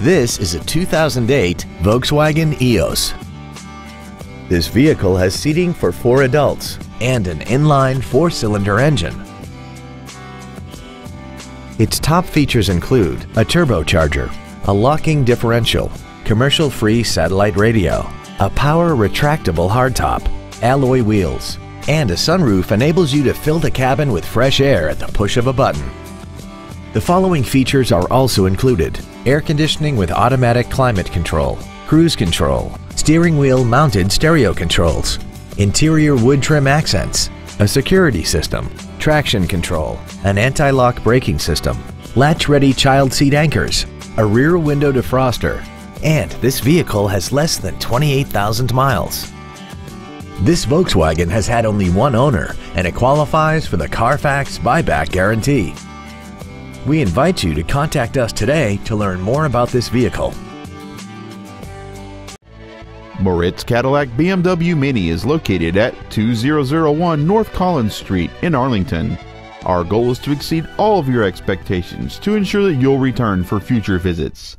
This is a 2008 Volkswagen Eos. This vehicle has seating for 4 adults and an inline 4-cylinder engine. Its top features include a turbocharger, a locking differential, commercial-free satellite radio, a power retractable hardtop, alloy wheels, and a sunroof enables you to fill the cabin with fresh air at the push of a button. The following features are also included: air conditioning with automatic climate control, cruise control, steering wheel mounted stereo controls, interior wood trim accents, a security system, traction control, an anti-lock braking system, latch-ready child seat anchors, a rear window defroster, and this vehicle has less than 28,000 miles. This Volkswagen has had only one owner and it qualifies for the Carfax buyback guarantee. We invite you to contact us today to learn more about this vehicle. Moritz Cadillac BMW Mini is located at 2001 North Collins Street in Arlington. Our goal is to exceed all of your expectations to ensure that you'll return for future visits.